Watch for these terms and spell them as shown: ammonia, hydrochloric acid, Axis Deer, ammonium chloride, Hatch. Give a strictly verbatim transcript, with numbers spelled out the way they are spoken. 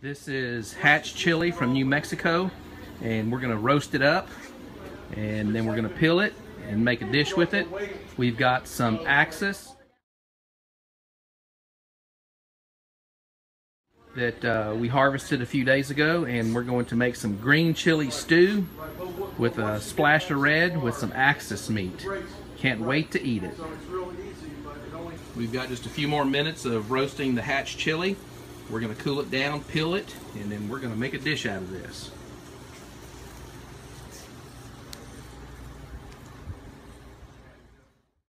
This is Hatch chili from New Mexico, and we're going to roast it up, and then we're going to peel it and make a dish with it. We've got some Axis that uh, we harvested a few days ago, and we're going to make some green chili stew with a splash of red with some Axis meat. Can't wait to eat it. We've got just a few more minutes of roasting the Hatch chili. We're going to cool it down, peel it, and then we're going to make a dish out of this.